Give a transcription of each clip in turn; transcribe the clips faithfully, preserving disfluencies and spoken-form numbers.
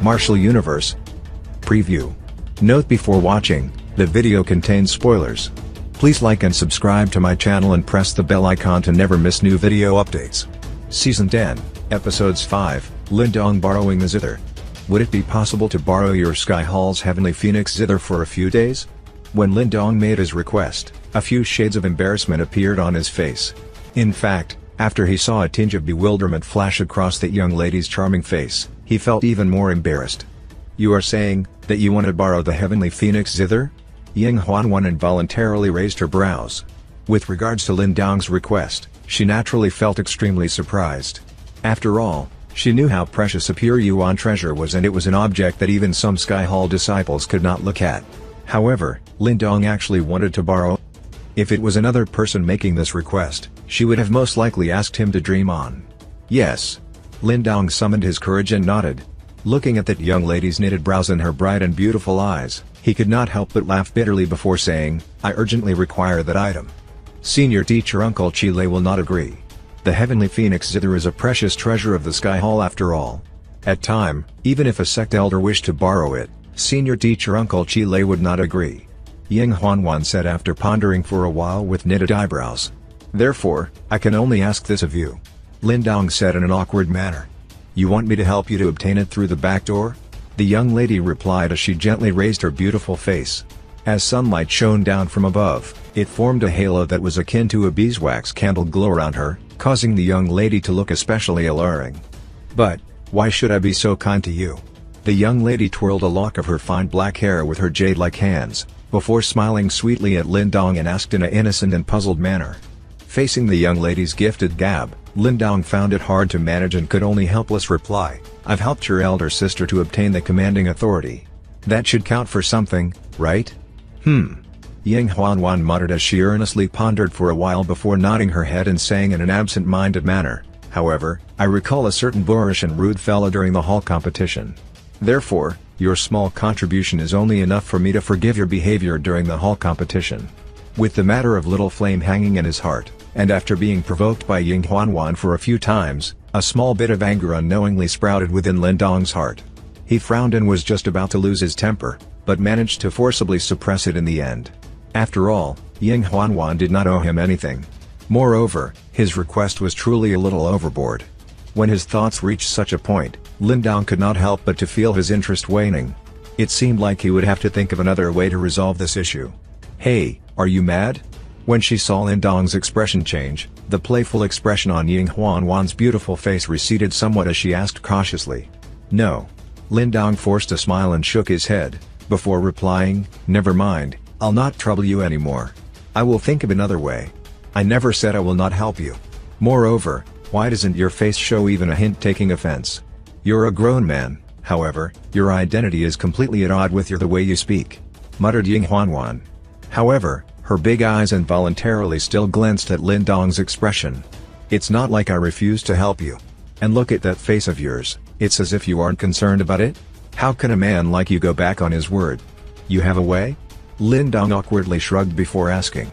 Martial Universe Preview. Note before watching, the video contains spoilers. Please like and subscribe to my channel and press the bell icon to never miss new video updates. Season ten, Episodes five, Lin Dong borrowing the Zither. Would it be possible to borrow your Sky Hall's Heavenly Phoenix Zither for a few days? When Lin Dong made his request, a few shades of embarrassment appeared on his face. In fact, after he saw a tinge of bewilderment flash across that young lady's charming face, he felt even more embarrassed. You are saying that you want to borrow the Heavenly Phoenix Zither? Ying Huanhuan involuntarily raised her brows. With regards to Lin Dong's request, she naturally felt extremely surprised. After all, she knew how precious a pure Yuan treasure was, and it was an object that even some Sky Hall disciples could not look at. However, Lin Dong actually wanted to borrow. If it was another person making this request, she would have most likely asked him to dream on. Yes. Lin Dong summoned his courage and nodded. Looking at that young lady's knitted brows and her bright and beautiful eyes, he could not help but laugh bitterly before saying, I urgently require that item. Senior teacher Uncle Qi Lei will not agree. The Heavenly Phoenix Zither is a precious treasure of the Sky Hall after all. At time, even if a sect elder wished to borrow it, senior teacher Uncle Qi Lei would not agree. Ying Huanhuan said after pondering for a while with knitted eyebrows. Therefore, I can only ask this of you. Lin Dong said in an awkward manner. You want me to help you to obtain it through the back door? The young lady replied as she gently raised her beautiful face. As sunlight shone down from above, it formed a halo that was akin to a beeswax candle glow around her, causing the young lady to look especially alluring. But, why should I be so kind to you? The young lady twirled a lock of her fine black hair with her jade-like hands, before smiling sweetly at Lin Dong and asked in an innocent and puzzled manner. Facing the young lady's gifted gab, Lin Dong found it hard to manage and could only helpless reply, I've helped your elder sister to obtain the commanding authority. That should count for something, right? Hmm. Ying Huanhuan muttered as she earnestly pondered for a while before nodding her head and saying in an absent-minded manner, however, I recall a certain boorish and rude fellow during the hall competition. Therefore, your small contribution is only enough for me to forgive your behavior during the hall competition. With the matter of Little Flame hanging in his heart, and after being provoked by Ying Huanhuan for a few times, a small bit of anger unknowingly sprouted within Lin Dong's heart. He frowned and was just about to lose his temper, but managed to forcibly suppress it in the end. After all, Ying Huanhuan did not owe him anything. Moreover, his request was truly a little overboard. When his thoughts reached such a point, Lin Dong could not help but to feel his interest waning. It seemed like he would have to think of another way to resolve this issue. Hey, are you mad? When she saw Lin Dong's expression change, the playful expression on Ying Huanhuan's beautiful face receded somewhat as she asked cautiously. No. Lin Dong forced a smile and shook his head, before replying, never mind, I'll not trouble you anymore. I will think of another way. I never said I will not help you. Moreover, why doesn't your face show even a hint taking offense? You're a grown man, however, your identity is completely at odds with your the way you speak. Muttered Ying Huanhuan. However, her big eyes involuntarily still glanced at Lin Dong's expression. It's not like I refuse to help you. And look at that face of yours, it's as if you aren't concerned about it? How can a man like you go back on his word? You have a way? Lin Dong awkwardly shrugged before asking.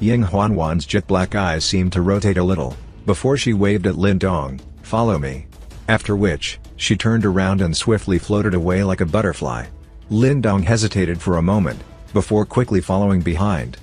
Ying Huanhuan's jet-black eyes seemed to rotate a little, before she waved at Lin Dong, follow me. After which, she turned around and swiftly floated away like a butterfly. Lin Dong hesitated for a moment, before quickly following behind.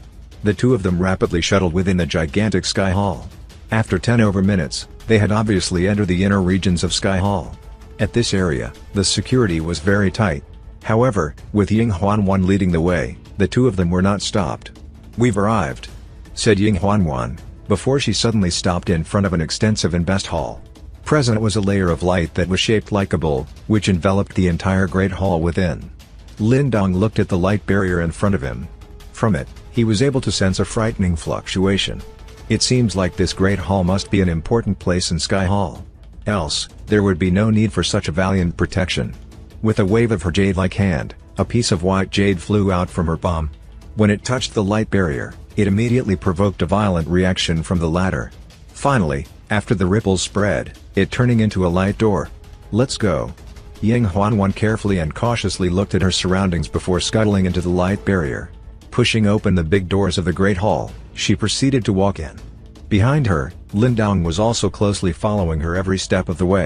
The two of them rapidly shuttled within the gigantic Sky Hall. After ten over minutes, they had obviously entered the inner regions of Sky Hall. At this area, the security was very tight. However, with Ying Huanhuan leading the way, the two of them were not stopped. We've arrived, said Ying Huanhuan, before she suddenly stopped in front of an extensive and vast hall. Present was a layer of light that was shaped like a bowl, which enveloped the entire great hall within. Lin Dong looked at the light barrier in front of him. From it, he was able to sense a frightening fluctuation. It seems like this great hall must be an important place in Sky Hall. Else, there would be no need for such a valiant protection. With a wave of her jade-like hand, a piece of white jade flew out from her palm. When it touched the light barrier, it immediately provoked a violent reaction from the latter. Finally, after the ripples spread, it turning into a light door. Let's go. Ying Huanhuan carefully and cautiously looked at her surroundings before scuttling into the light barrier. Pushing open the big doors of the Great Hall, she proceeded to walk in. Behind her, Lin Dong was also closely following her every step of the way.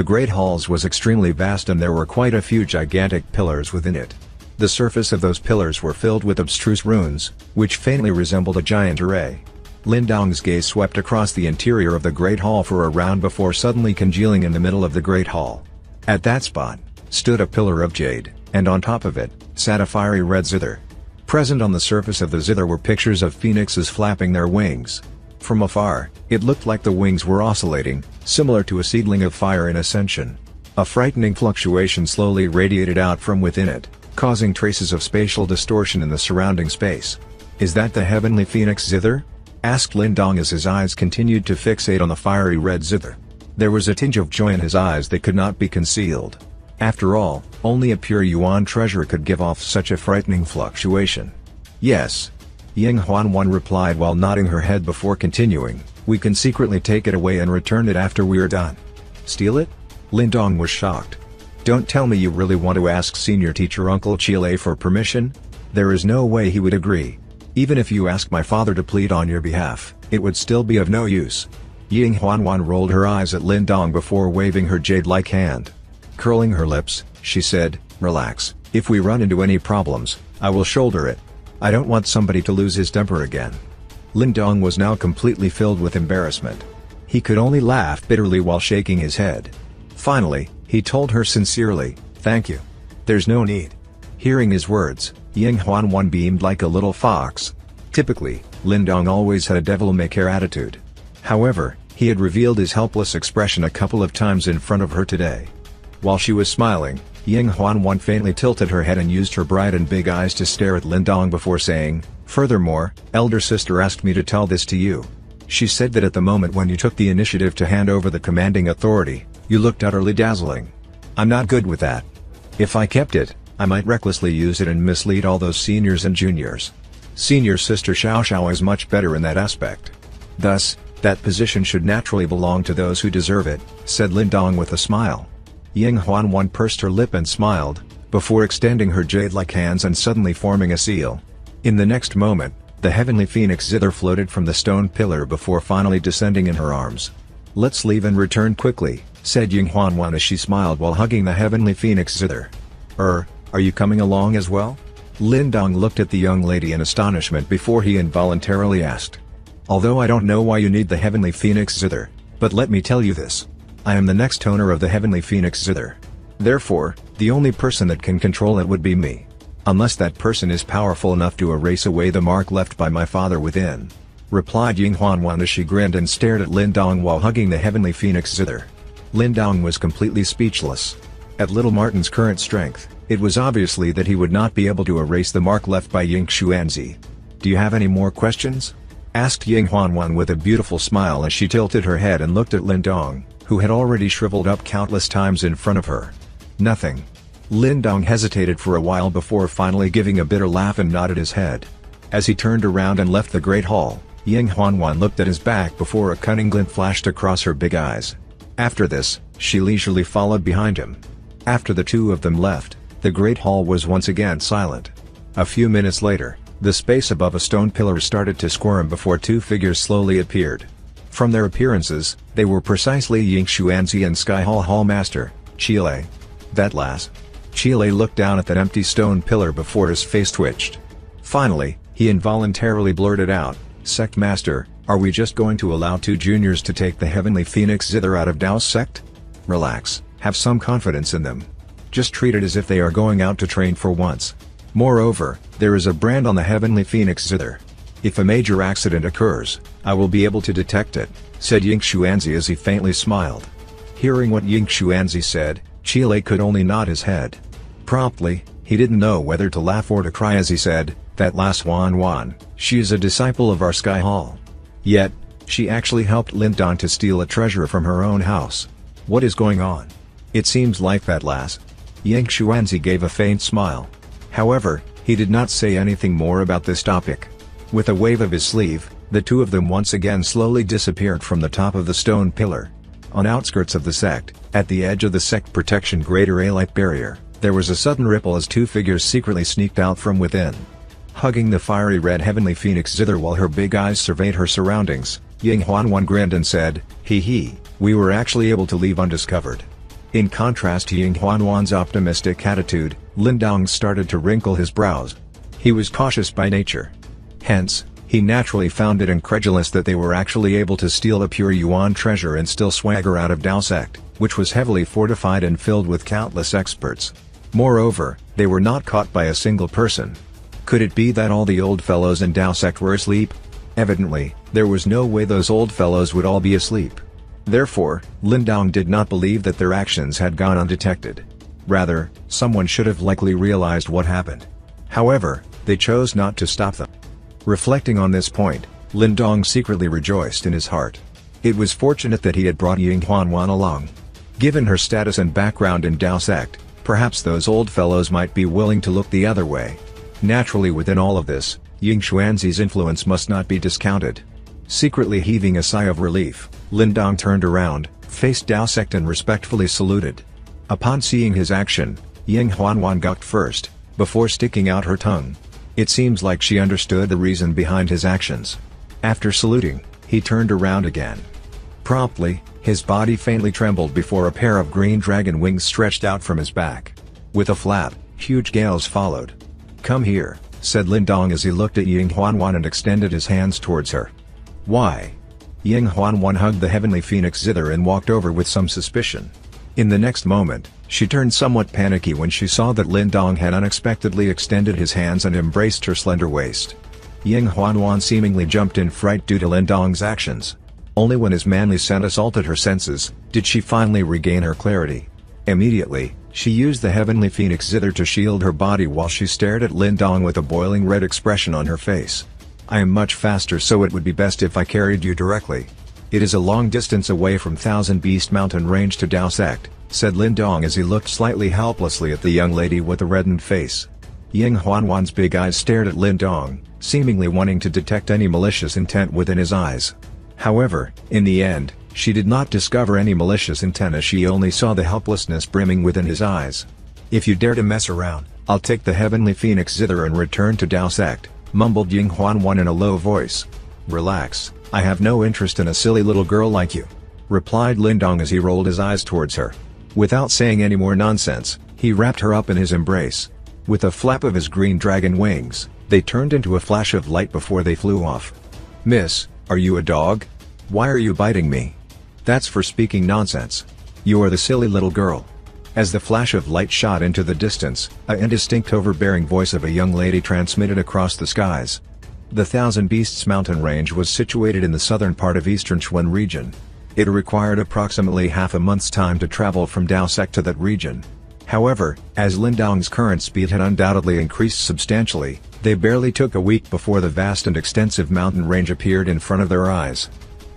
The Great Halls was extremely vast and there were quite a few gigantic pillars within it. The surface of those pillars were filled with abstruse runes, which faintly resembled a giant array. Lin Dong's gaze swept across the interior of the Great Hall for a round before suddenly congealing in the middle of the Great Hall. At that spot, stood a pillar of jade, and on top of it, sat a fiery red zither. Present on the surface of the zither were pictures of phoenixes flapping their wings. From afar, it looked like the wings were oscillating, similar to a seedling of fire in ascension. A frightening fluctuation slowly radiated out from within it, causing traces of spatial distortion in the surrounding space. "Is that the Heavenly Phoenix Zither?" asked Lin Dong as his eyes continued to fixate on the fiery red zither. There was a tinge of joy in his eyes that could not be concealed. After all, only a pure Yuan treasure could give off such a frightening fluctuation. "Yes," Ying Huanhuan replied while nodding her head before continuing, "we can secretly take it away and return it after we're done." "Steal it?" Lin Dong was shocked. "Don't tell me you really want to ask senior teacher Uncle Qi Lei for permission? There is no way he would agree. Even if you ask my father to plead on your behalf, it would still be of no use." Ying Huanhuan rolled her eyes at Lin Dong before waving her jade-like hand. Curling her lips, she said, "Relax, if we run into any problems, I will shoulder it. I don't want somebody to lose his temper again." Lin Dong was now completely filled with embarrassment. He could only laugh bitterly while shaking his head. Finally, he told her sincerely, "Thank you. There's no need." Hearing his words, Ying Huanhuan beamed like a little fox. Typically, Lin Dong always had a devil-may-care attitude. However, he had revealed his helpless expression a couple of times in front of her today. While she was smiling, Ying Huanhuan faintly tilted her head and used her bright and big eyes to stare at Lin Dong before saying, "Furthermore, elder sister asked me to tell this to you. She said that at the moment when you took the initiative to hand over the commanding authority, you looked utterly dazzling. I'm not good with that. If I kept it, I might recklessly use it and mislead all those seniors and juniors. Senior sister Xiaoxiao is much better in that aspect. Thus, that position should naturally belong to those who deserve it," said Lin Dong with a smile. Ying Huanhuan pursed her lip and smiled, before extending her jade-like hands and suddenly forming a seal. In the next moment, the Heavenly Phoenix Zither floated from the stone pillar before finally descending in her arms. "Let's leave and return quickly," said Ying Huanhuan as she smiled while hugging the Heavenly Phoenix Zither. "Er, are you coming along as well?" Lin Dong looked at the young lady in astonishment before he involuntarily asked. "Although I don't know why you need the Heavenly Phoenix Zither, but let me tell you this. I am the next owner of the Heavenly Phoenix Zither. Therefore, the only person that can control it would be me. Unless that person is powerful enough to erase away the mark left by my father within," replied Ying Huanhuan as she grinned and stared at Lin Dong while hugging the Heavenly Phoenix Zither. Lin Dong was completely speechless. At Little Marten's current strength, it was obviously that he would not be able to erase the mark left by Ying Xuanzi. "Do you have any more questions?" asked Ying Huanhuan with a beautiful smile as she tilted her head and looked at Lin Dong, who had already shriveled up countless times in front of her. "Nothing." Lin Dong hesitated for a while before finally giving a bitter laugh and nodded his head. As he turned around and left the Great Hall, Ying Huanhuan looked at his back before a cunning glint flashed across her big eyes. After this, she leisurely followed behind him. After the two of them left, the Great Hall was once again silent. A few minutes later, the space above a stone pillar started to squirm before two figures slowly appeared. From their appearances, they were precisely Ying Xuanzi and Sky Hall Hall Master, Qi Lei. That last. Qi Lei looked down at that empty stone pillar before his face twitched. Finally, he involuntarily blurted out, "Sect Master, are we just going to allow two juniors to take the Heavenly Phoenix Zither out of Dao Sect? Relax, have some confidence in them. Just treat it as if they are going out to train for once. Moreover, there is a brand on the Heavenly Phoenix Zither. If a major accident occurs, I will be able to detect it," said Ying Xuanzi as he faintly smiled. Hearing what Ying Xuanzi said, Qi Lei could only nod his head. Promptly, he didn't know whether to laugh or to cry as he said, "That last Wan Wan, she is a disciple of our Sky Hall. Yet, she actually helped Lin Dong to steal a treasure from her own house. What is going on? It seems like that last." Ying Xuanzi gave a faint smile. However, he did not say anything more about this topic. With a wave of his sleeve, the two of them once again slowly disappeared from the top of the stone pillar. On outskirts of the sect, at the edge of the sect protection greater A-like barrier, there was a sudden ripple as two figures secretly sneaked out from within. Hugging the fiery red Heavenly Phoenix Zither while her big eyes surveyed her surroundings, Ying Huanhuan grinned and said, "Hee hee, we were actually able to leave undiscovered." In contrast to Ying Huanhuan's optimistic attitude, Lin Dong started to wrinkle his brows. He was cautious by nature. Hence, he naturally found it incredulous that they were actually able to steal a pure Yuan treasure and still swagger out of Dao Sect, which was heavily fortified and filled with countless experts. Moreover, they were not caught by a single person. Could it be that all the old fellows in Dao Sect were asleep? Evidently, there was no way those old fellows would all be asleep. Therefore, Lin Dong did not believe that their actions had gone undetected. Rather, someone should have likely realized what happened. However, they chose not to stop them. Reflecting on this point, Lin Dong secretly rejoiced in his heart. It was fortunate that he had brought Ying Huanhuan along. Given her status and background in Dao Sect, perhaps those old fellows might be willing to look the other way. Naturally, within all of this, Ying Xuanzi's influence must not be discounted. Secretly heaving a sigh of relief, Lin Dong turned around, faced Dao Sect and respectfully saluted. Upon seeing his action, Ying Huanhuan gawked first, before sticking out her tongue. It seems like she understood the reason behind his actions. After saluting, he turned around again. Promptly, his body faintly trembled before a pair of green dragon wings stretched out from his back. With a flap, huge gales followed. "Come here," said Lin Dong as he looked at Ying Huanhuan and extended his hands towards her. "Why?" Ying Huanhuan hugged the Heavenly Phoenix Zither and walked over with some suspicion. In the next moment, she turned somewhat panicky when she saw that Lin Dong had unexpectedly extended his hands and embraced her slender waist. Ying Huanhuan seemingly jumped in fright due to Lin Dong's actions. Only when his manly scent assaulted her senses, did she finally regain her clarity. Immediately, she used the Heavenly Phoenix Zither to shield her body while she stared at Lin Dong with a boiling red expression on her face. "I am much faster, so it would be best if I carried you directly. It is a long distance away from Thousand Beast Mountain Range to Dao Sect," said Lin Dong as he looked slightly helplessly at the young lady with the reddened face. Ying Huanhuan's big eyes stared at Lin Dong, seemingly wanting to detect any malicious intent within his eyes. However, in the end, she did not discover any malicious intent as she only saw the helplessness brimming within his eyes. "If you dare to mess around, I'll take the Heavenly Phoenix Zither and return to Dao Sect," mumbled Ying Huanhuan in a low voice. "Relax, I have no interest in a silly little girl like you," replied Lin Dong as he rolled his eyes towards her. Without saying any more nonsense, he wrapped her up in his embrace. With a flap of his green dragon wings, they turned into a flash of light before they flew off. "Miss, are you a dog? Why are you biting me? That's for speaking nonsense. You are the silly little girl." As the flash of light shot into the distance, a indistinct overbearing voice of a young lady transmitted across the skies. The Thousand Beasts Mountain Range was situated in the southern part of Eastern Xuan region. It required approximately half a month's time to travel from Dao Sect to that region. However, as Lin Dong's current speed had undoubtedly increased substantially, they barely took a week before the vast and extensive mountain range appeared in front of their eyes.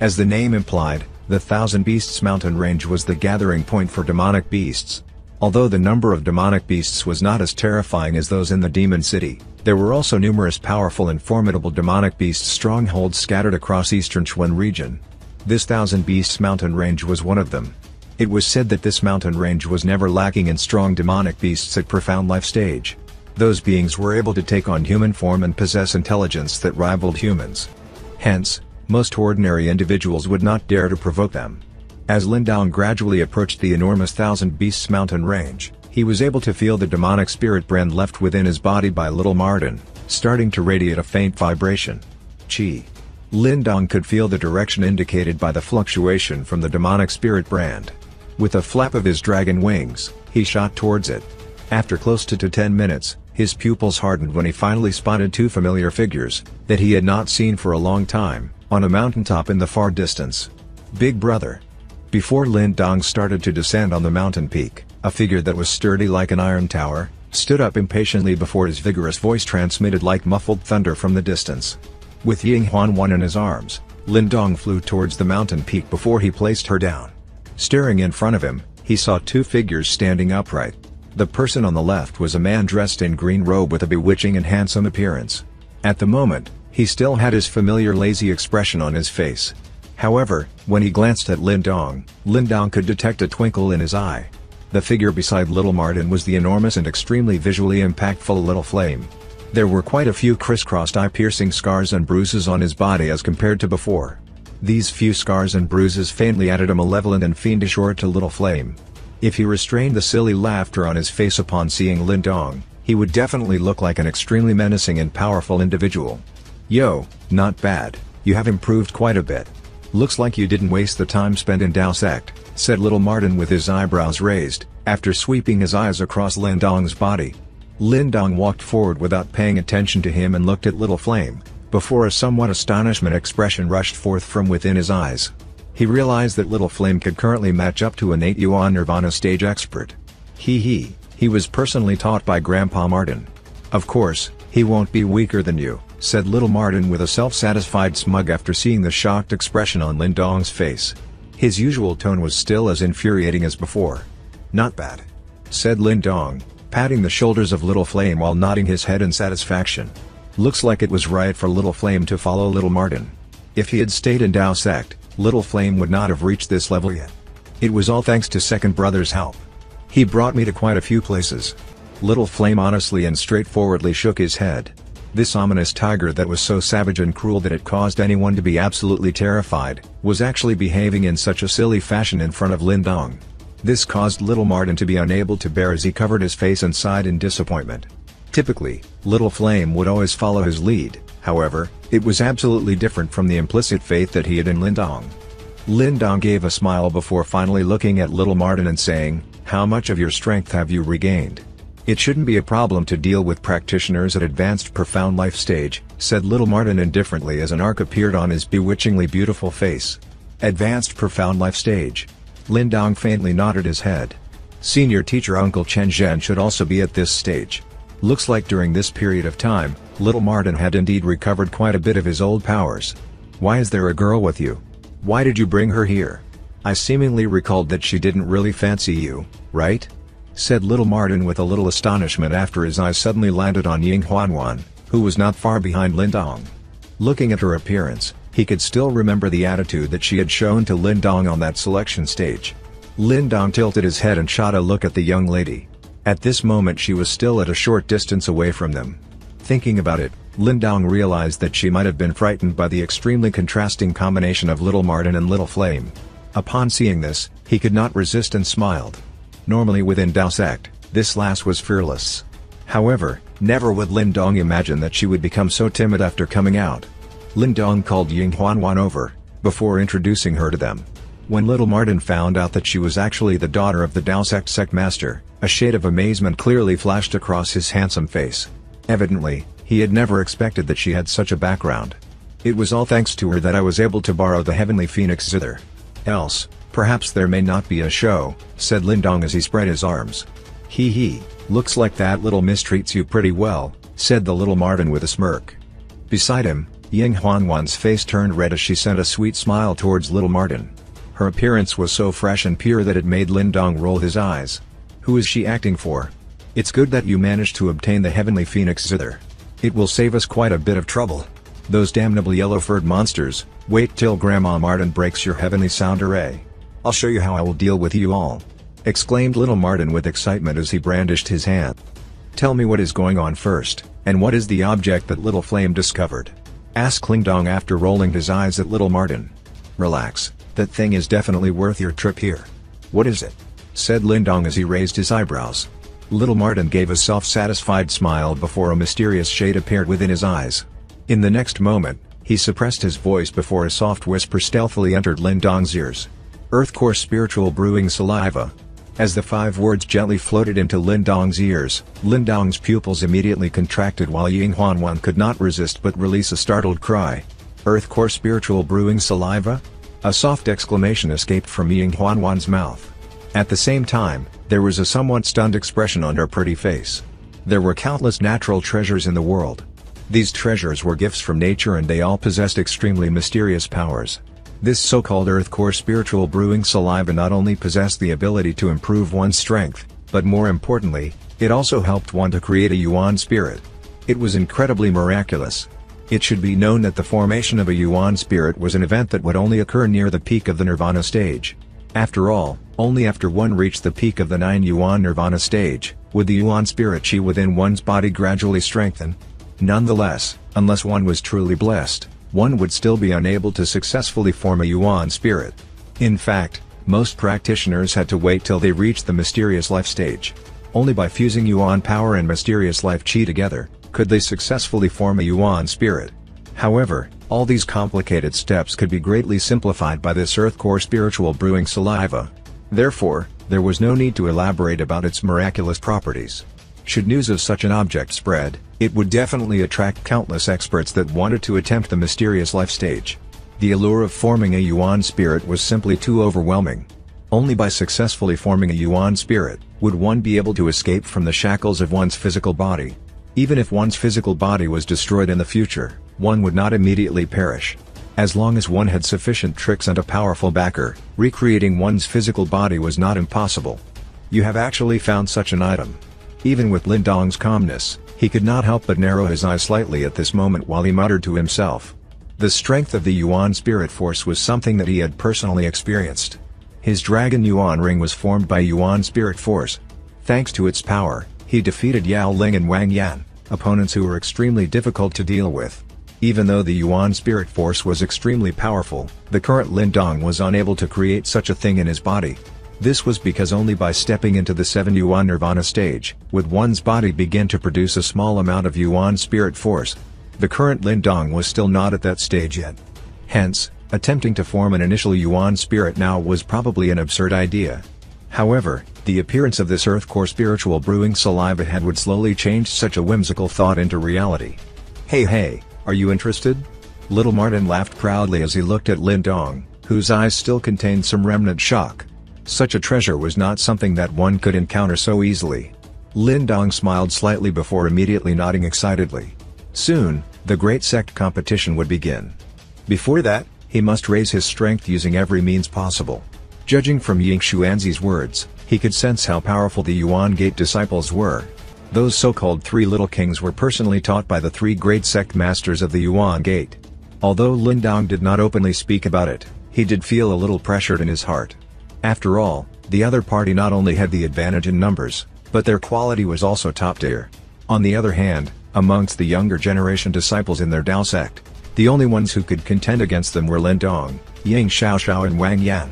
As the name implied, the Thousand Beasts Mountain Range was the gathering point for demonic beasts. Although the number of demonic beasts was not as terrifying as those in the Demon City, there were also numerous powerful and formidable demonic beast strongholds scattered across Eastern Xuan region. This Thousand Beasts Mountain Range was one of them. It was said that this mountain range was never lacking in strong demonic beasts at Profound Life stage. Those beings were able to take on human form and possess intelligence that rivaled humans. Hence, most ordinary individuals would not dare to provoke them. As Lin Dong gradually approached the enormous Thousand Beasts Mountain Range, he was able to feel the demonic spirit brand left within his body by Little Marten, starting to radiate a faint vibration. Qi. Lin Dong could feel the direction indicated by the fluctuation from the demonic spirit brand. With a flap of his dragon wings, he shot towards it. After close to ten minutes, his pupils hardened when he finally spotted two familiar figures, that he had not seen for a long time, on a mountaintop in the far distance. "Big brother." Before Lin Dong started to descend on the mountain peak, a figure that was sturdy like an iron tower, stood up impatiently before his vigorous voice transmitted like muffled thunder from the distance. With Ying Huanhuan in his arms, Lin Dong flew towards the mountain peak before he placed her down. Staring in front of him, he saw two figures standing upright. The person on the left was a man dressed in green robe with a bewitching and handsome appearance. At the moment, he still had his familiar lazy expression on his face. However, when he glanced at Lin Dong, Lin Dong could detect a twinkle in his eye. The figure beside Little Marten was the enormous and extremely visually impactful Little Flame. There were quite a few crisscrossed eye-piercing scars and bruises on his body as compared to before. These few scars and bruises faintly added a malevolent and fiendish aura to Little Flame. If he restrained the silly laughter on his face upon seeing Lin Dong, he would definitely look like an extremely menacing and powerful individual. Yo, not bad, you have improved quite a bit. Looks like you didn't waste the time spent in Dao Sect, said Little Marten with his eyebrows raised, after sweeping his eyes across Lin Dong's body. Lin Dong walked forward without paying attention to him and looked at Little Flame, before a somewhat astonishment expression rushed forth from within his eyes. He realized that Little Flame could currently match up to an eight yuan Nirvana stage expert. Hee hee, he was personally taught by Grandpa Marten. Of course, he won't be weaker than you, said Little Marten with a self-satisfied smug after seeing the shocked expression on Lin Dong's face. His usual tone was still as infuriating as before. Not bad, said Lin Dong, patting the shoulders of Little Flame while nodding his head in satisfaction. Looks like it was right for Little Flame to follow Little Marten. If he had stayed in Dao Sect, Little Flame would not have reached this level yet. It was all thanks to Second Brother's help. He brought me to quite a few places. Little Flame honestly and straightforwardly shook his head. This ominous tiger that was so savage and cruel that it caused anyone to be absolutely terrified, was actually behaving in such a silly fashion in front of Lin Dong. This caused Little Marten to be unable to bear as he covered his face and sighed in disappointment. Typically, Little Flame would always follow his lead, however, it was absolutely different from the implicit faith that he had in Lin Dong. Lin Dong gave a smile before finally looking at Little Marten and saying, "How much of your strength have you regained?" "It shouldn't be a problem to deal with practitioners at advanced profound life stage," said Little Marten indifferently as an arc appeared on his bewitchingly beautiful face. "Advanced profound life stage." Lin Dong faintly nodded his head. "Senior teacher Uncle Chen Zhen should also be at this stage." Looks like during this period of time, Little Marten had indeed recovered quite a bit of his old powers. "Why is there a girl with you? Why did you bring her here? I seemingly recalled that she didn't really fancy you, right?" said Little Marten with a little astonishment after his eyes suddenly landed on Ying Huanhuan, who was not far behind Lin Dong. Looking at her appearance, he could still remember the attitude that she had shown to Lin Dong on that selection stage. Lin Dong tilted his head and shot a look at the young lady. At this moment she was still at a short distance away from them. Thinking about it, Lin Dong realized that she might have been frightened by the extremely contrasting combination of Little Marten and Little Flame. Upon seeing this, he could not resist and smiled. Normally within Dao Sect, this lass was fearless. However, never would Lin Dong imagine that she would become so timid after coming out. Lin Dong called Ying Huanhuan over, before introducing her to them. When Little Marten found out that she was actually the daughter of the Dao Sect Sect Master, a shade of amazement clearly flashed across his handsome face. Evidently, he had never expected that she had such a background. "It was all thanks to her that I was able to borrow the Heavenly Phoenix Zither. Else, perhaps there may not be a show," said Lin Dong as he spread his arms. "Hee hee, looks like that little miss treats you pretty well," said the Little Marten with a smirk. Beside him, Ying Huanhuan's face turned red as she sent a sweet smile towards Little Marten. Her appearance was so fresh and pure that it made Lin Dong roll his eyes. "Who is she acting for? It's good that you managed to obtain the Heavenly Phoenix Zither. It will save us quite a bit of trouble. Those damnable yellow-furred monsters, wait till Grandma Marten breaks your heavenly sound array. I'll show you how I will deal with you all," exclaimed Little Marten with excitement as he brandished his hand. "Tell me what is going on first, and what is the object that Little Flame discovered?" asked Lin Dong after rolling his eyes at Little Marten. "Relax. That thing is definitely worth your trip here." "What is it?" said Lin Dong as he raised his eyebrows. Little Marten gave a self-satisfied smile before a mysterious shade appeared within his eyes. In the next moment, he suppressed his voice before a soft whisper stealthily entered Lin Dong's ears. "Earth Core Spiritual Brewing Saliva." As the five words gently floated into Lin Dong's ears, Lin Dong's pupils immediately contracted while Ying Huanhuan could not resist but release a startled cry. "Earth Core Spiritual Brewing Saliva?" A soft exclamation escaped from Ying Huanhuan's mouth. At the same time, there was a somewhat stunned expression on her pretty face. There were countless natural treasures in the world. These treasures were gifts from nature and they all possessed extremely mysterious powers. This so-called Earth Core Spiritual Brewing Saliva not only possessed the ability to improve one's strength, but more importantly, it also helped one to create a Yuan spirit. It was incredibly miraculous. It should be known that the formation of a Yuan spirit was an event that would only occur near the peak of the Nirvana stage. After all, only after one reached the peak of the nine yuan Nirvana stage, would the Yuan spirit qi within one's body gradually strengthen. Nonetheless, unless one was truly blessed, one would still be unable to successfully form a Yuan spirit. In fact, most practitioners had to wait till they reached the Mysterious Life stage. Only by fusing Yuan power and Mysterious Life Qi together, could they successfully form a Yuan spirit. However, all these complicated steps could be greatly simplified by this Earth Core Spiritual Brewing Saliva. Therefore, there was no need to elaborate about its miraculous properties. Should news of such an object spread, it would definitely attract countless experts that wanted to attempt the Mysterious Life stage. The allure of forming a Yuan spirit was simply too overwhelming. Only by successfully forming a Yuan spirit, would one be able to escape from the shackles of one's physical body. Even if one's physical body was destroyed in the future, one would not immediately perish. As long as one had sufficient tricks and a powerful backer, recreating one's physical body was not impossible. You have actually found such an item. Even with Lin Dong's calmness, he could not help but narrow his eyes slightly at this moment while he muttered to himself. The strength of the Yuan spirit force was something that he had personally experienced. His Dragon Yuan ring was formed by Yuan spirit force. Thanks to its power, he defeated Yao Ling and Wang Yan, opponents who were extremely difficult to deal with. Even though the Yuan spirit force was extremely powerful, the current Lin Dong was unable to create such a thing in his body. This was because only by stepping into the seven Yuan Nirvana stage, would one's body begin to produce a small amount of Yuan spirit force. The current Lin Dong was still not at that stage yet. Hence, attempting to form an initial Yuan spirit now was probably an absurd idea. However, the appearance of this Earth Core Spiritual Brewing Saliva head would slowly change such a whimsical thought into reality. Hey hey, are you interested? Little Marten laughed proudly as he looked at Lin Dong, whose eyes still contained some remnant shock. Such a treasure was not something that one could encounter so easily. Lin Dong smiled slightly before immediately nodding excitedly. Soon, the great sect competition would begin. Before that, he must raise his strength using every means possible. Judging from Ying Xuanzi's words, he could sense how powerful the Yuan Gate disciples were. Those so-called Three Little Kings were personally taught by the three great sect masters of the Yuan Gate. Although Lin Dong did not openly speak about it, he did feel a little pressured in his heart. After all, the other party not only had the advantage in numbers, but their quality was also top tier. On the other hand, amongst the younger generation disciples in their Dao sect, the only ones who could contend against them were Lin Dong, Ying Xiaoxiao and Wang Yan.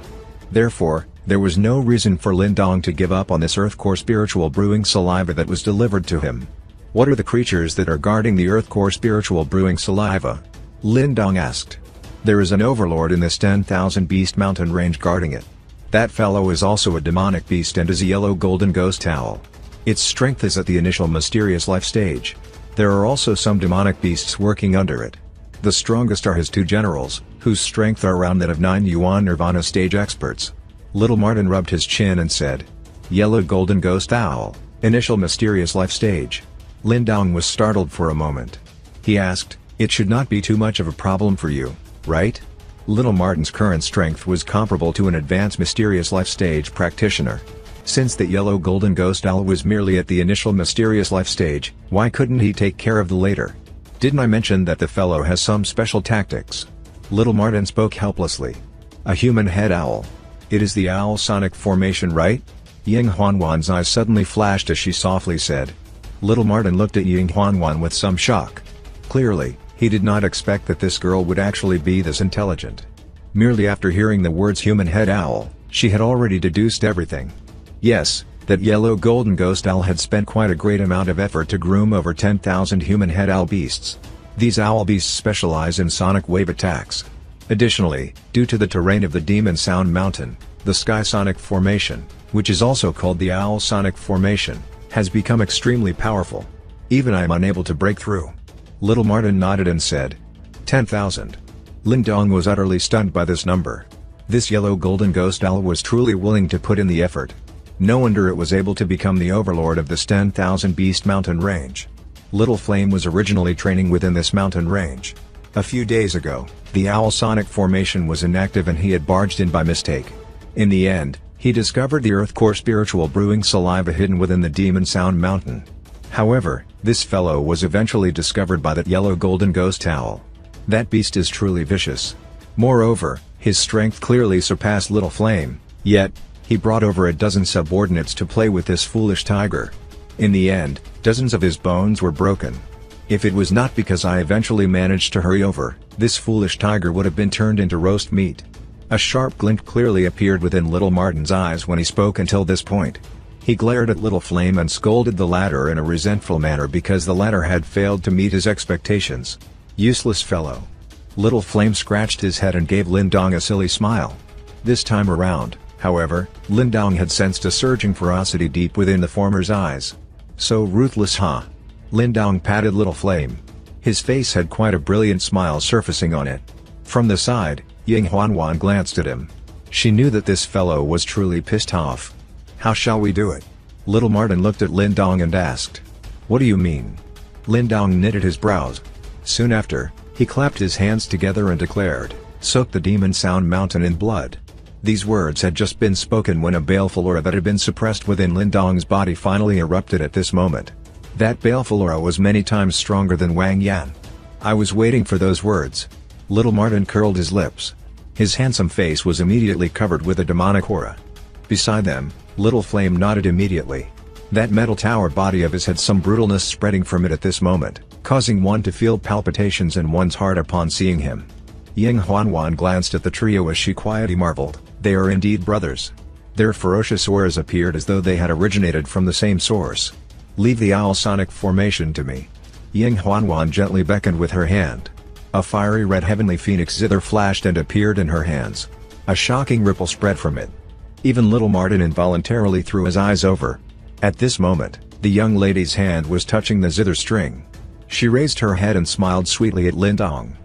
Therefore, there was no reason for Lin Dong to give up on this Earth Core Spiritual Brewing Saliva that was delivered to him. What are the creatures that are guarding the Earth Core Spiritual Brewing Saliva? Lin Dong asked. There is an overlord in this ten thousand Beast Mountain Range guarding it. That fellow is also a demonic beast and is a yellow golden ghost owl. Its strength is at the initial Mysterious Life stage. There are also some demonic beasts working under it. The strongest are his two generals, whose strength are around that of nine Yuan Nirvana stage experts. Little Marten rubbed his chin and said. Yellow golden ghost owl, initial Mysterious Life stage. Lin Dong was startled for a moment. He asked, it should not be too much of a problem for you, right? Little Marten's current strength was comparable to an advanced Mysterious Life stage practitioner. Since the yellow golden ghost owl was merely at the initial Mysterious Life stage, why couldn't he take care of the later? Didn't I mention that the fellow has some special tactics? Little Marten spoke helplessly. A human head owl. It is the Owl Sonic Formation, right? Ying Huanhuan's eyes suddenly flashed as she softly said. Little Marten looked at Ying Huanhuan with some shock. Clearly, he did not expect that this girl would actually be this intelligent. Merely after hearing the words human head owl, she had already deduced everything. Yes, that yellow golden ghost owl had spent quite a great amount of effort to groom over ten thousand human head owl beasts. These owl beasts specialize in sonic wave attacks. Additionally, due to the terrain of the Demon Sound Mountain, the Sky Sonic Formation, which is also called the Owl Sonic Formation, has become extremely powerful. Even I am unable to break through. Little Marten nodded and said. ten thousand. Lin Dong was utterly stunned by this number. This yellow golden ghost owl was truly willing to put in the effort. No wonder it was able to become the overlord of this ten thousand Beast Mountain Range. Little Flame was originally training within this mountain range. A few days ago, the Owl Sonic Formation was inactive and he had barged in by mistake. In the end, he discovered the Earth Core Spiritual Brewing Saliva hidden within the Demon Sound Mountain. However, this fellow was eventually discovered by that yellow golden ghost owl. That beast is truly vicious. Moreover, his strength clearly surpassed Little Flame, yet, he brought over a dozen subordinates to play with this foolish tiger. In the end, dozens of his bones were broken. If it was not because I eventually managed to hurry over, this foolish tiger would have been turned into roast meat. A sharp glint clearly appeared within Little Marten's eyes when he spoke until this point. He glared at Little Flame and scolded the latter in a resentful manner because the latter had failed to meet his expectations. Useless fellow. Little Flame scratched his head and gave Lin Dong a silly smile. This time around, however, Lin Dong had sensed a surging ferocity deep within the former's eyes. So ruthless, huh? Lin Dong patted Little Flame. His face had quite a brilliant smile surfacing on it. From the side, Ying Huanhuan glanced at him. She knew that this fellow was truly pissed off. How shall we do it? Little Marten looked at Lin Dong and asked. What do you mean? Lin Dong knitted his brows. Soon after, he clapped his hands together and declared, soak the Demon Sound Mountain in blood. These words had just been spoken when a baleful aura that had been suppressed within Lin Dong's body finally erupted at this moment. That baleful aura was many times stronger than Wang Yan. I was waiting for those words. Little Marten curled his lips. His handsome face was immediately covered with a demonic aura. Beside them, Little Flame nodded immediately. That metal tower body of his had some brutalness spreading from it at this moment, causing one to feel palpitations in one's heart upon seeing him. Ying Huanhuan glanced at the trio as she quietly marveled, they are indeed brothers. Their ferocious auras appeared as though they had originated from the same source. Leave the Owl Sonic Formation to me. Ying Huanhuan gently beckoned with her hand. A fiery red Heavenly Phoenix Zither flashed and appeared in her hands. A shocking ripple spread from it. Even Little Marten involuntarily threw his eyes over. At this moment, the young lady's hand was touching the zither string. She raised her head and smiled sweetly at Lin Dong.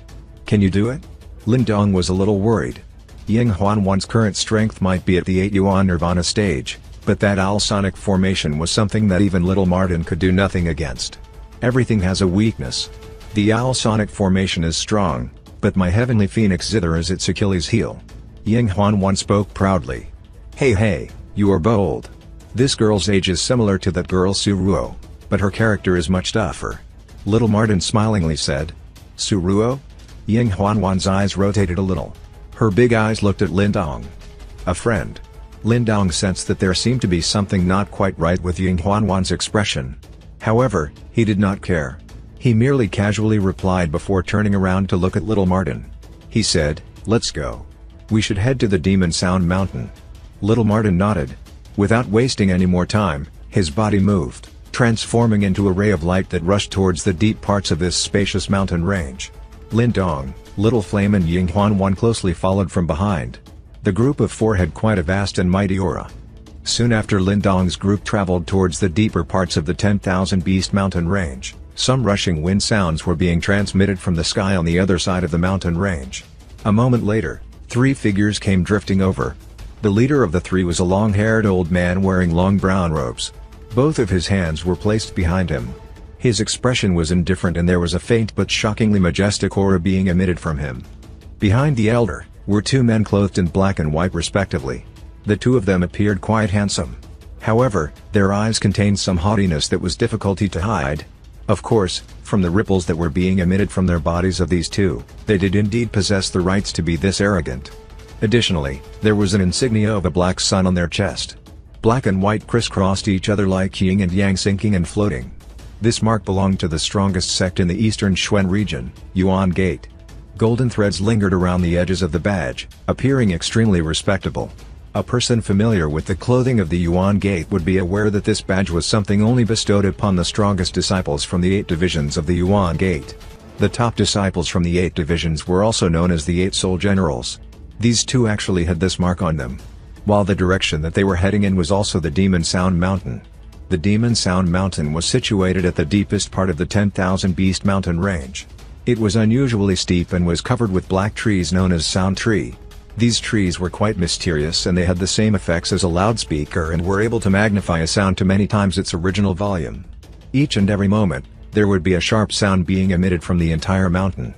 Can you do it? Lin Dong was a little worried. Ying Huanhuan's current strength might be at the eight Yuan Nirvana stage, but that Owl Sonic Formation was something that even Little Marten could do nothing against. Everything has a weakness. The Owl Sonic Formation is strong, but my Heavenly Phoenix Zither is its Achilles heel. Ying Huanhuan spoke proudly. Hey hey, you are bold. This girl's age is similar to that girl Su Ruo, but her character is much tougher. Little Marten smilingly said. Su Ruo? Ying Huanhuan's eyes rotated a little. Her big eyes looked at Lin Dong. A friend. Lin Dong sensed that there seemed to be something not quite right with Ying Huanhuan's expression. However, he did not care. He merely casually replied before turning around to look at Little Marten. He said, let's go. We should head to the Demon Sound Mountain. Little Marten nodded. Without wasting any more time, his body moved, transforming into a ray of light that rushed towards the deep parts of this spacious mountain range. Lin Dong, Little Flame and Ying Huanhuan closely followed from behind. The group of four had quite a vast and mighty aura. Soon after Lin Dong's group traveled towards the deeper parts of the ten thousand Beast Mountain Range, some rushing wind sounds were being transmitted from the sky on the other side of the mountain range. A moment later, three figures came drifting over. The leader of the three was a long-haired old man wearing long brown robes. Both of his hands were placed behind him. His expression was indifferent and there was a faint but shockingly majestic aura being emitted from him. Behind the elder, were two men clothed in black and white respectively. The two of them appeared quite handsome. However, their eyes contained some haughtiness that was difficult to hide. Of course, from the ripples that were being emitted from their bodies of these two, they did indeed possess the rights to be this arrogant. Additionally, there was an insignia of a black sun on their chest. Black and white crisscrossed each other like yin and yang, sinking and floating. This mark belonged to the strongest sect in the Eastern Xuan region, Yuan Gate. Golden threads lingered around the edges of the badge, appearing extremely respectable. A person familiar with the clothing of the Yuan Gate would be aware that this badge was something only bestowed upon the strongest disciples from the eight divisions of the Yuan Gate. The top disciples from the eight divisions were also known as the Eight Soul Generals. These two actually had this mark on them. While the direction that they were heading in was also the Demon Sound Mountain. The Demon Sound Mountain was situated at the deepest part of the ten thousand Beast Mountain Range. It was unusually steep and was covered with black trees known as Sound Tree. These trees were quite mysterious and they had the same effects as a loudspeaker and were able to magnify a sound to many times its original volume. Each and every moment, there would be a sharp sound being emitted from the entire mountain.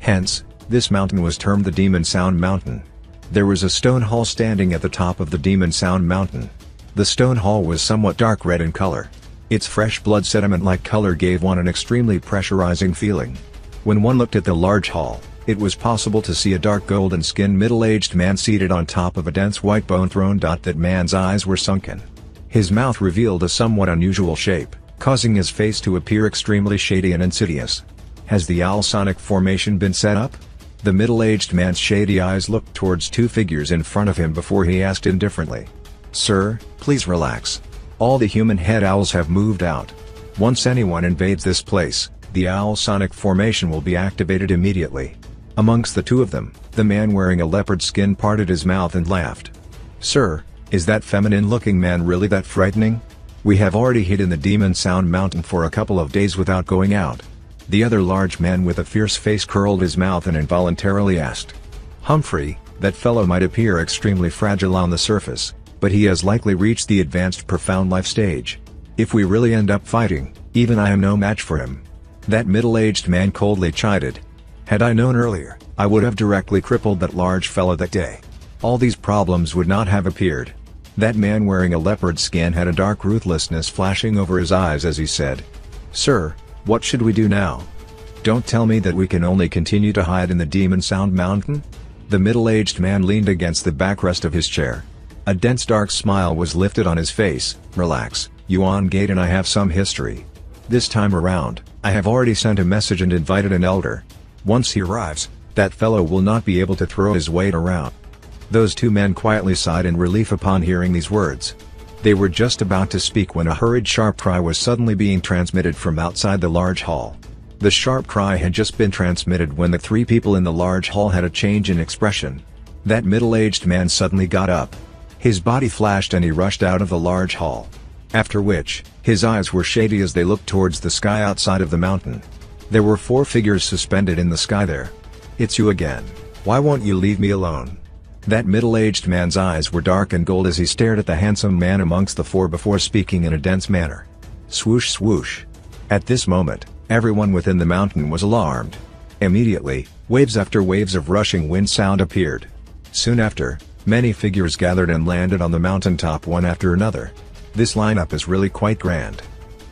Hence, this mountain was termed the Demon Sound Mountain. There was a stone hall standing at the top of the Demon Sound Mountain. The stone hall was somewhat dark red in color. Its fresh blood sediment-like color gave one an extremely pressurizing feeling. When one looked at the large hall, it was possible to see a dark golden-skinned middle-aged man seated on top of a dense white bone throne. That man's eyes were sunken. His mouth revealed a somewhat unusual shape, causing his face to appear extremely shady and insidious. Has the Owl Sonic Formation been set up? The middle-aged man's shady eyes looked towards two figures in front of him before he asked indifferently. "Sir, please relax. All the human head owls have moved out. Once anyone invades this place, the Owl Sonic Formation will be activated immediately." Amongst the two of them, the man wearing a leopard skin parted his mouth and laughed. "Sir, is that feminine-looking man really that frightening? We have already hid in the Demon Sound Mountain for a couple of days without going out." The other large man with a fierce face curled his mouth and involuntarily asked. "Humphrey, that fellow might appear extremely fragile on the surface, but he has likely reached the advanced profound life stage. If we really end up fighting, even I am no match for him." That middle-aged man coldly chided. "Had I known earlier, I would have directly crippled that large fellow that day. All these problems would not have appeared." That man wearing a leopard skin had a dark ruthlessness flashing over his eyes as he said, "Sir, what should we do now? Don't tell me that we can only continue to hide in the Demon Sound Mountain?" The middle-aged man leaned against the backrest of his chair. A dense dark smile was lifted on his face. "Relax, Yuan Gate and I have some history. This time around, I have already sent a message and invited an elder. Once he arrives, that fellow will not be able to throw his weight around." Those two men quietly sighed in relief upon hearing these words. They were just about to speak when a hurried sharp cry was suddenly being transmitted from outside the large hall. The sharp cry had just been transmitted when the three people in the large hall had a change in expression. That middle-aged man suddenly got up. His body flashed and he rushed out of the large hall. After which, his eyes were shady as they looked towards the sky outside of the mountain. There were four figures suspended in the sky there. "It's you again. Why won't you leave me alone?" That middle-aged man's eyes were dark and gold as he stared at the handsome man amongst the four before speaking in a dense manner. Swoosh swoosh. At this moment, everyone within the mountain was alarmed. Immediately, waves after waves of rushing wind sound appeared. Soon after, many figures gathered and landed on the mountaintop one after another. "This lineup is really quite grand."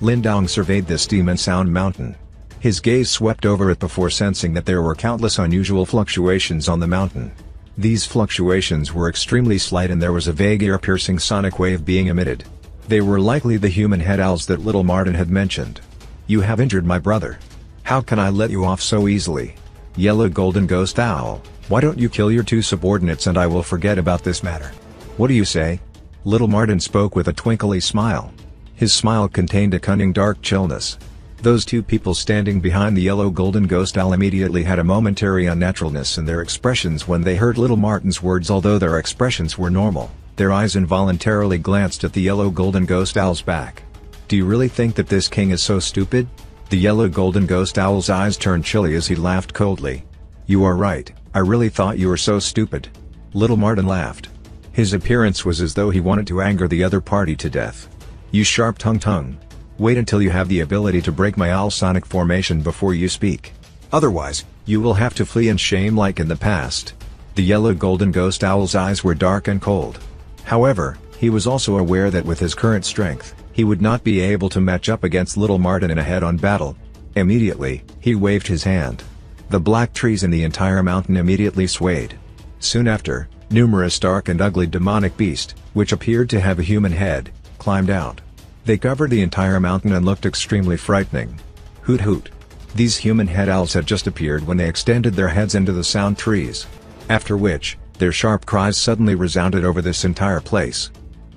Lin Dong surveyed this Demon Sound Mountain. His gaze swept over it before sensing that there were countless unusual fluctuations on the mountain. These fluctuations were extremely slight and there was a vague ear-piercing sonic wave being emitted. They were likely the human head owls that Little Marten had mentioned. "You have injured my brother. How can I let you off so easily? Yellow Golden Ghost Owl, why don't you kill your two subordinates and I will forget about this matter. What do you say?" Little Marten spoke with a twinkly smile. His smile contained a cunning dark chillness. Those two people standing behind the Yellow Golden Ghost Owl immediately had a momentary unnaturalness in their expressions when they heard Little Marten's words. Although their expressions were normal, their eyes involuntarily glanced at the Yellow Golden Ghost Owl's back. "Do you really think that this king is so stupid?" The Yellow Golden Ghost Owl's eyes turned chilly as he laughed coldly. "You are right, I really thought you were so stupid." Little Marten laughed. His appearance was as though he wanted to anger the other party to death. "You sharp-tongued tongue. Wait until you have the ability to break my Owl Sonic Formation before you speak. Otherwise, you will have to flee in shame like in the past." The Yellow Golden Ghost Owl's eyes were dark and cold. However, he was also aware that with his current strength, he would not be able to match up against Little Marten in a head-on battle. Immediately, he waved his hand. The black trees in the entire mountain immediately swayed. Soon after, numerous dark and ugly demonic beasts, which appeared to have a human head, climbed out. They covered the entire mountain and looked extremely frightening. Hoot hoot. These human head owls had just appeared when they extended their heads into the sound trees. After which, their sharp cries suddenly resounded over this entire place.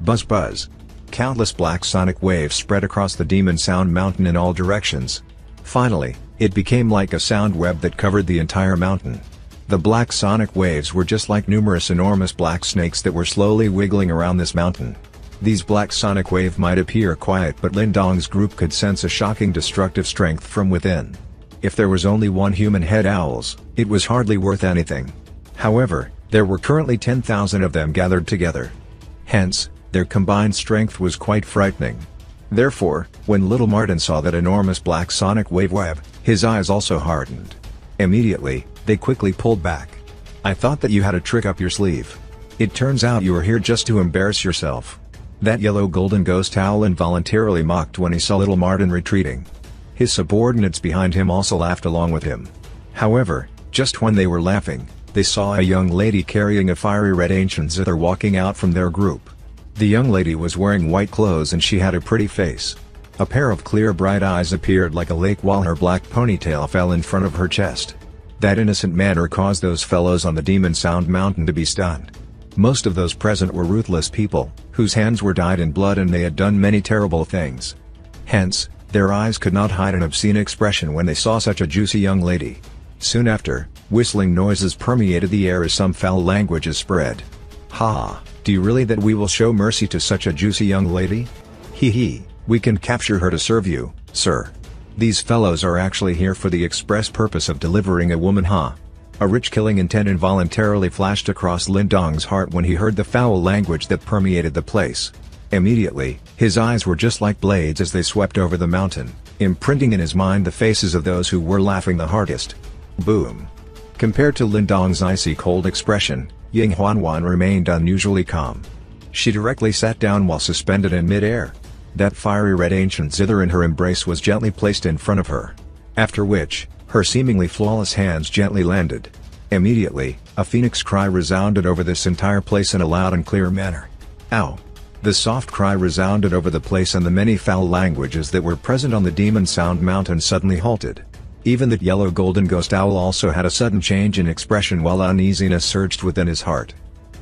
Buzz buzz. Countless black sonic waves spread across the Demon Sound Mountain in all directions. Finally, it became like a sound web that covered the entire mountain. The black sonic waves were just like numerous enormous black snakes that were slowly wiggling around this mountain. These black sonic wave might appear quiet, but Lin Dong's group could sense a shocking destructive strength from within. If there was only one human head owls, it was hardly worth anything. However, there were currently ten thousand of them gathered together. Hence, their combined strength was quite frightening. Therefore, when Little Marten saw that enormous black sonic wave web, his eyes also hardened. Immediately, they quickly pulled back. "I thought that you had a trick up your sleeve. It turns out you were here just to embarrass yourself." That Yellow Golden Ghost Owl involuntarily mocked when he saw Little Marten retreating. His subordinates behind him also laughed along with him. However, just when they were laughing, they saw a young lady carrying a fiery red ancient zither walking out from their group. The young lady was wearing white clothes and she had a pretty face. A pair of clear bright eyes appeared like a lake while her black ponytail fell in front of her chest. That innocent manner caused those fellows on the Demon Sound Mountain to be stunned. Most of those present were ruthless people, whose hands were dyed in blood, and they had done many terrible things. Hence, their eyes could not hide an obscene expression when they saw such a juicy young lady. Soon after, whistling noises permeated the air as some foul language is spread. Ha! Do you really that we will show mercy to such a juicy young lady? Hee hee, we can capture her to serve you, sir. These fellows are actually here for the express purpose of delivering a woman, huh? A rich killing intent involuntarily flashed across Lin Dong's heart when he heard the foul language that permeated the place. Immediately, his eyes were just like blades as they swept over the mountain, imprinting in his mind the faces of those who were laughing the hardest. Boom. Compared to Lin Dong's icy cold expression, Ying Huanhuan remained unusually calm. She directly sat down while suspended in midair. That fiery red ancient zither in her embrace was gently placed in front of her. After which, her seemingly flawless hands gently landed. Immediately, a phoenix cry resounded over this entire place in a loud and clear manner. Ow! The soft cry resounded over the place, and the many foul languages that were present on the Demon Sound Mountain suddenly halted. Even the yellow golden ghost owl also had a sudden change in expression while uneasiness surged within his heart.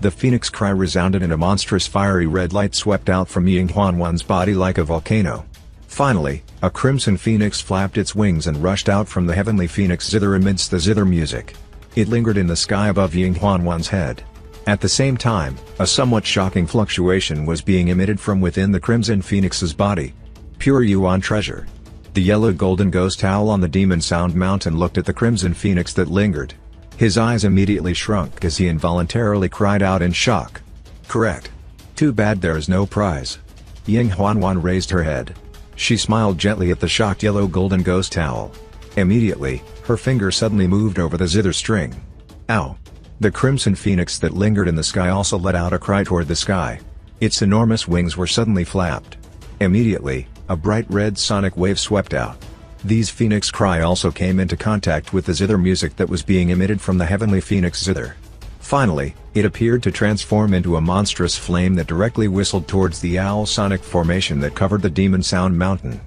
The phoenix cry resounded and a monstrous fiery red light swept out from Ying Huanhuan's body like a volcano. Finally, a crimson phoenix flapped its wings and rushed out from the heavenly phoenix zither amidst the zither music. It lingered in the sky above Ying Huanhuan's head. At the same time, a somewhat shocking fluctuation was being emitted from within the crimson phoenix's body. Pure Yuan treasure. The yellow golden ghost owl on the Demon Sound Mountain looked at the crimson phoenix that lingered. His eyes immediately shrunk as he involuntarily cried out in shock. Correct. Too bad there is no prize. Ying Huanhuan raised her head. She smiled gently at the shocked yellow golden ghost owl. Immediately, her finger suddenly moved over the zither string. Ow! The crimson phoenix that lingered in the sky also let out a cry toward the sky. Its enormous wings were suddenly flapped. Immediately, a bright red sonic wave swept out. These phoenix cry also came into contact with the zither music that was being emitted from the heavenly phoenix zither. Finally, it appeared to transform into a monstrous flame that directly whistled towards the Owl Sonic formation that covered the Demon Sound Mountain.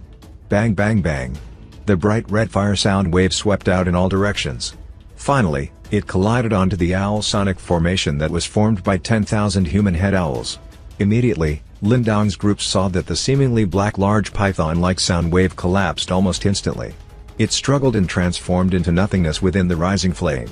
Bang bang bang. The bright red fire sound wave swept out in all directions. Finally, it collided onto the Owl Sonic formation that was formed by ten thousand human head owls. Immediately, Lin Dong's group saw that the seemingly black large python-like sound wave collapsed almost instantly. It struggled and transformed into nothingness within the rising flame.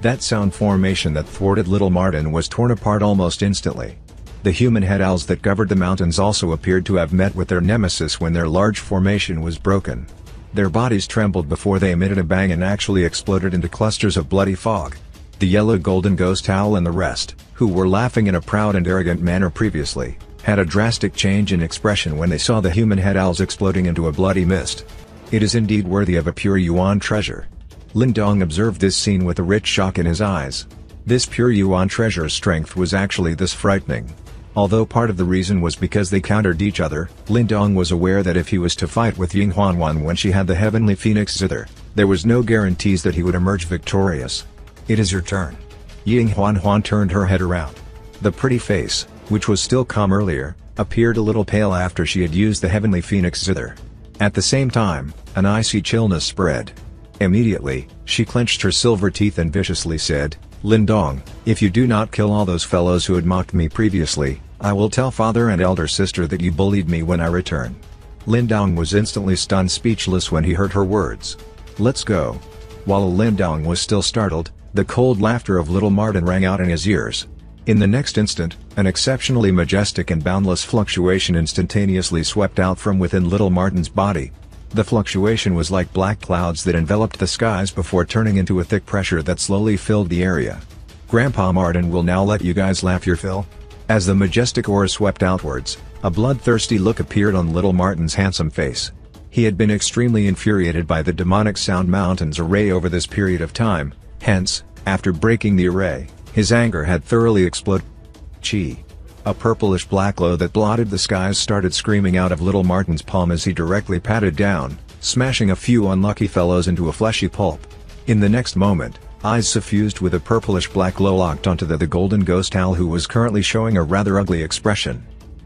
That sound formation that thwarted Little Marten was torn apart almost instantly. The human head owls that covered the mountains also appeared to have met with their nemesis when their large formation was broken. Their bodies trembled before they emitted a bang and actually exploded into clusters of bloody fog. The yellow golden ghost owl and the rest, who were laughing in a proud and arrogant manner previously, had a drastic change in expression when they saw the human head owls exploding into a bloody mist. It is indeed worthy of a pure Yuan treasure. Lin Dong observed this scene with a rich shock in his eyes. This pure Yuan treasure's strength was actually this frightening. Although part of the reason was because they countered each other, Lin Dong was aware that if he was to fight with Ying Huanhuan when she had the heavenly phoenix zither, there was no guarantees that he would emerge victorious. It is your turn. Ying Huanhuan turned her head around. The pretty face, which was still calm earlier, appeared a little pale after she had used the heavenly phoenix zither. At the same time, an icy chillness spread. Immediately, she clenched her silver teeth and viciously said, "Lin Dong, if you do not kill all those fellows who had mocked me previously, I will tell father and elder sister that you bullied me when I return." Lin Dong was instantly stunned speechless when he heard her words. "Let's go." While Lin Dong was still startled, the cold laughter of Little Marten rang out in his ears. In the next instant, an exceptionally majestic and boundless fluctuation instantaneously swept out from within Little Marten's body. The fluctuation was like black clouds that enveloped the skies before turning into a thick pressure that slowly filled the area. "Grandpa Marten will now let you guys laugh your fill." As the majestic aura swept outwards, a bloodthirsty look appeared on Little Marten's handsome face. He had been extremely infuriated by the demonic Sound Mountain's array over this period of time, hence, after breaking the array, his anger had thoroughly exploded. Qi. A purplish-black glow that blotted the skies started screaming out of Little Marten's palm as he directly patted down, smashing a few unlucky fellows into a fleshy pulp. In the next moment, eyes suffused with a purplish-black glow locked onto the, the golden ghost owl who was currently showing a rather ugly expression.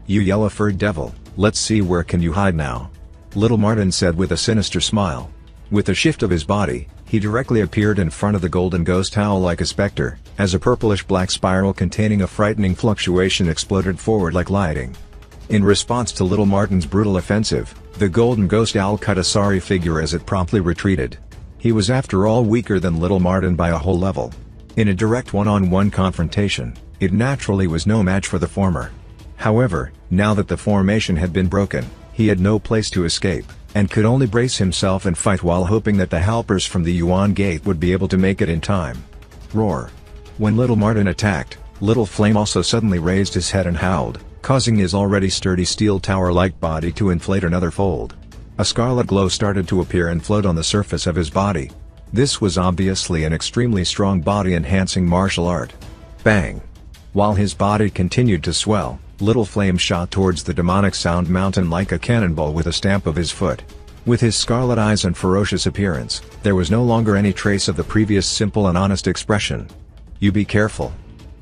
"You yellow-furred devil, let's see where can you hide now," Little Marten said with a sinister smile. With a shift of his body, he directly appeared in front of the golden ghost owl like a specter, as a purplish-black spiral containing a frightening fluctuation exploded forward like lightning. In response to Little Marten's brutal offensive, the golden ghost owl cut a sorry figure as it promptly retreated. He was after all weaker than Little Marten by a whole level. In a direct one-on-one confrontation, it naturally was no match for the former. However, now that the formation had been broken, he had no place to escape, and could only brace himself and fight while hoping that the helpers from the Yuan Gate would be able to make it in time. Roar. When Little Marten attacked, Little Flame also suddenly raised his head and howled, causing his already sturdy steel tower-like body to inflate another fold. A scarlet glow started to appear and float on the surface of his body. This was obviously an extremely strong body-enhancing martial art. Bang. While his body continued to swell, Little Flame shot towards the demonic sound mountain like a cannonball with a stamp of his foot. With his scarlet eyes and ferocious appearance, there was no longer any trace of the previous simple and honest expression. You be careful.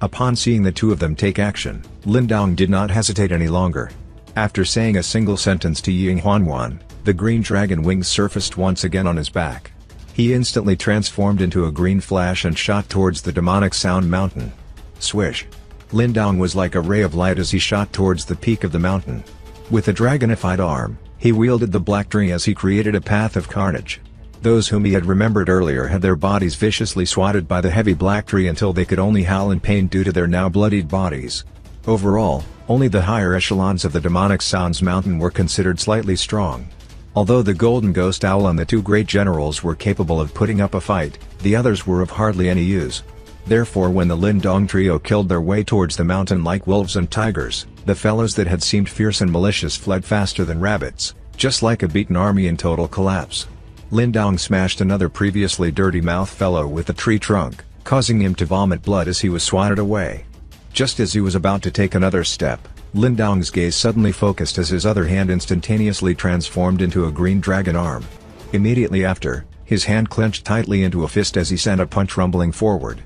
Upon seeing the two of them take action, Lin Dong did not hesitate any longer. After saying a single sentence to Ying Huanhuan, the green dragon wings surfaced once again on his back. He instantly transformed into a green flash and shot towards the demonic sound mountain. Swish. Lin Dong was like a ray of light as he shot towards the peak of the mountain. With a dragonified arm, he wielded the black tree as he created a path of carnage. Those whom he had remembered earlier had their bodies viciously swatted by the heavy black tree until they could only howl in pain due to their now bloodied bodies. Overall, only the higher echelons of the demonic sounds mountain were considered slightly strong. Although the golden ghost owl and the two great generals were capable of putting up a fight, the others were of hardly any use. Therefore, when the Lin Dong trio killed their way towards the mountain like wolves and tigers, the fellows that had seemed fierce and malicious fled faster than rabbits, just like a beaten army in total collapse. Lin Dong smashed another previously dirty mouth fellow with a tree trunk, causing him to vomit blood as he was swatted away. Just as he was about to take another step, Lin Dong's gaze suddenly focused as his other hand instantaneously transformed into a green dragon arm. Immediately after, his hand clenched tightly into a fist as he sent a punch rumbling forward.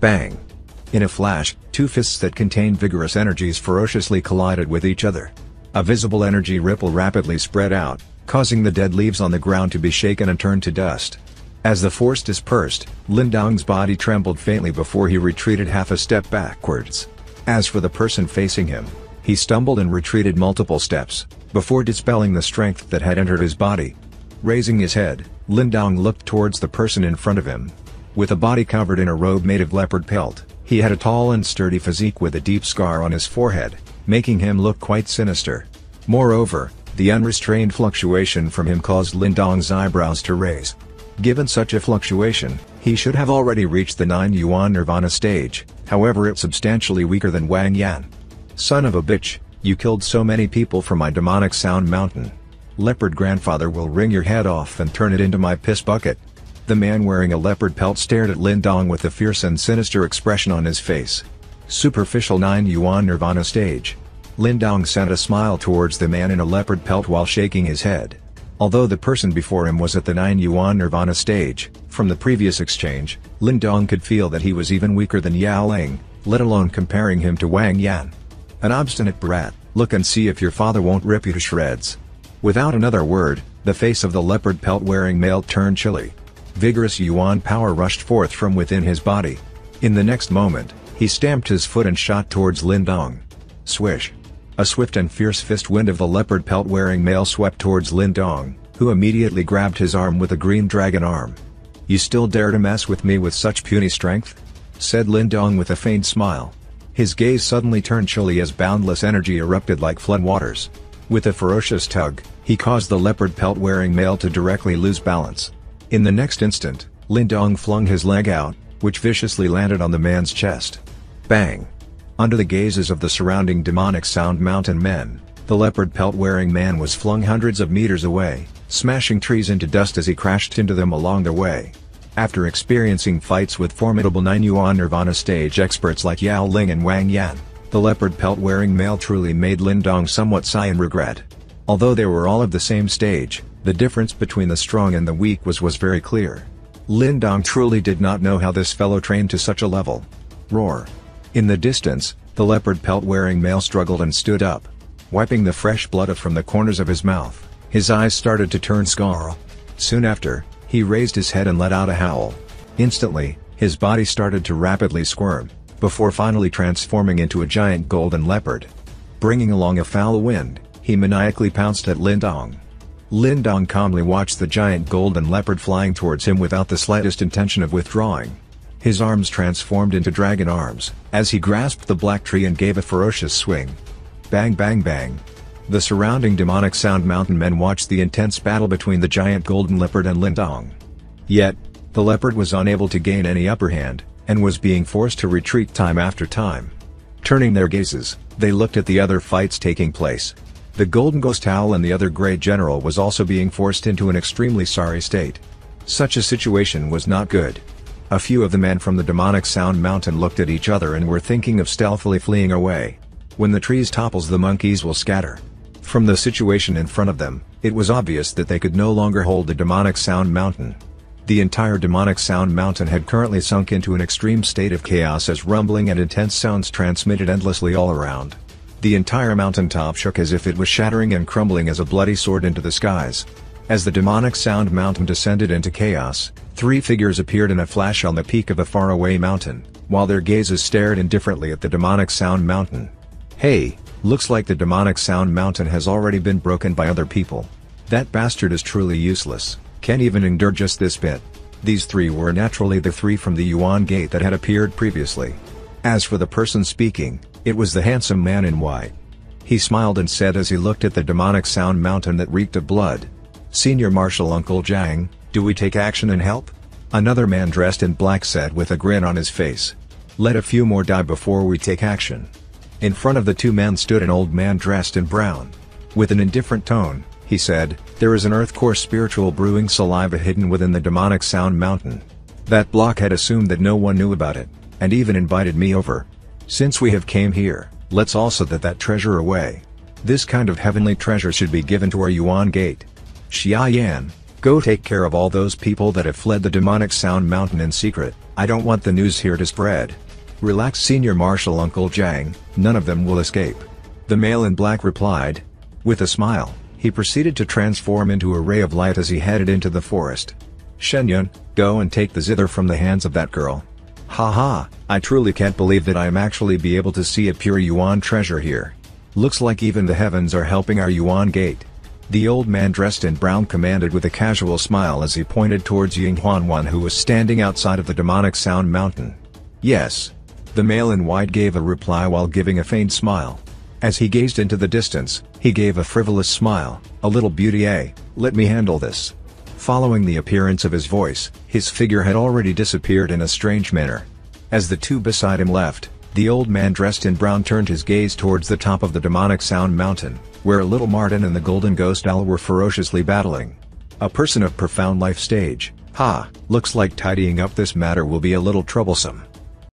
Bang! In a flash, two fists that contained vigorous energies ferociously collided with each other. A visible energy ripple rapidly spread out, causing the dead leaves on the ground to be shaken and turned to dust. As the force dispersed, Lin Dong's body trembled faintly before he retreated half a step backwards. As for the person facing him, he stumbled and retreated multiple steps, before dispelling the strength that had entered his body. Raising his head, Lin Dong looked towards the person in front of him. With a body covered in a robe made of leopard pelt, he had a tall and sturdy physique with a deep scar on his forehead, making him look quite sinister. Moreover, the unrestrained fluctuation from him caused Lin Dong's eyebrows to raise. Given such a fluctuation, he should have already reached the nine Yuan Nirvana stage, however it's substantially weaker than Wang Yan. Son of a bitch, you killed so many people for my demonic sound mountain. Leopard grandfather will wring your head off and turn it into my piss bucket. The man wearing a leopard pelt stared at Lin Dong with a fierce and sinister expression on his face. Superficial nine Yuan Nirvana stage. Lin Dong sent a smile towards the man in a leopard pelt while shaking his head. Although the person before him was at the nine Yuan Nirvana stage, from the previous exchange, Lin Dong could feel that he was even weaker than Yao Ling, let alone comparing him to Wang Yan. An obstinate brat, look and see if your father won't rip you to shreds. Without another word, the face of the leopard pelt wearing male turned chilly. Vigorous Yuan power rushed forth from within his body. In the next moment, he stamped his foot and shot towards Lin Dong. Swish! A swift and fierce fist wind of the leopard pelt wearing male swept towards Lin Dong, who immediately grabbed his arm with a green dragon arm. You still dare to mess with me with such puny strength? Said Lin Dong with a faint smile. His gaze suddenly turned chilly as boundless energy erupted like floodwaters. With a ferocious tug, he caused the leopard pelt wearing male to directly lose balance. In the next instant, Lin Dong flung his leg out, which viciously landed on the man's chest. Bang! Under the gazes of the surrounding demonic sound mountain men, the leopard pelt-wearing man was flung hundreds of meters away, smashing trees into dust as he crashed into them along their way. After experiencing fights with formidable nine Yuan Nirvana stage experts like Yao Ling and Wang Yan, the leopard pelt-wearing male truly made Lin Dong somewhat sigh in regret. Although they were all of the same stage, the difference between the strong and the weak was was very clear. Lin Dong truly did not know how this fellow trained to such a level. Roar. In the distance, the leopard pelt-wearing male struggled and stood up. Wiping the fresh blood from the corners of his mouth, his eyes started to turn scarlet. Soon after, He raised his head and let out a howl. Instantly, his body started to rapidly squirm, before finally transforming into a giant golden leopard. Bringing along a foul wind, he maniacally pounced at Lin Dong. Lin Dong calmly watched the giant golden leopard flying towards him without the slightest intention of withdrawing. His arms transformed into dragon arms, as he grasped the black tree and gave a ferocious swing. Bang bang bang. The surrounding demonic sound mountain men watched the intense battle between the giant golden leopard and Lin Dong. Yet, the leopard was unable to gain any upper hand, and was being forced to retreat time after time. Turning their gazes, they looked at the other fights taking place. The Golden Ghost Owl and the other Grey General was also being forced into an extremely sorry state. Such a situation was not good. A few of the men from the demonic sound mountain looked at each other and were thinking of stealthily fleeing away. When the trees topples, the monkeys will scatter. From the situation in front of them, it was obvious that they could no longer hold the demonic sound mountain. The entire demonic sound mountain had currently sunk into an extreme state of chaos as rumbling and intense sounds transmitted endlessly all around. The entire mountaintop shook as if it was shattering and crumbling as a bloody sword into the skies. As the demonic sound mountain descended into chaos, three figures appeared in a flash on the peak of a faraway mountain, while their gazes stared indifferently at the demonic sound mountain. Hey, looks like the demonic sound mountain has already been broken by other people. That bastard is truly useless. Can't even endure just this bit. These three were naturally the three from the Yuan Gate that had appeared previously. As for the person speaking, it was the handsome man in white. He smiled and said as he looked at the demonic sound mountain that reeked of blood. Senior Marshal Uncle Zhang, do we take action and help? Another man dressed in black said with a grin on his face. Let a few more die before we take action. In front of the two men stood an old man dressed in brown. With an indifferent tone, he said, there is an Earth Core Spiritual Brewing Saliva hidden within the demonic sound mountain. That blockhead assumed that no one knew about it, and even invited me over. Since we have came here, let's also that that treasure away. This kind of heavenly treasure should be given to our Yuan Gate. Xiaoyan, go take care of all those people that have fled the demonic sound mountain in secret, I don't want the news here to spread. Relax, Senior Marshal Uncle Zhang, none of them will escape. The male in black replied. With a smile, he proceeded to transform into a ray of light as he headed into the forest. Shenyun, go and take the zither from the hands of that girl. Haha, I truly can't believe that I am actually be able to see a pure Yuan treasure here. Looks like even the heavens are helping our Yuan Gate. The old man dressed in brown commanded with a casual smile as he pointed towards Ying Huanhuan, who was standing outside of the demonic sound mountain. Yes. The male in white gave a reply while giving a faint smile. As he gazed into the distance, he gave a frivolous smile, a little beauty eh, let me handle this. Following the appearance of his voice, his figure had already disappeared in a strange manner. As the two beside him left, the old man dressed in brown turned his gaze towards the top of the demonic sound mountain, where Little Marten and the Golden Ghost Owl were ferociously battling. A person of profound life stage, ha, looks like tidying up this matter will be a little troublesome.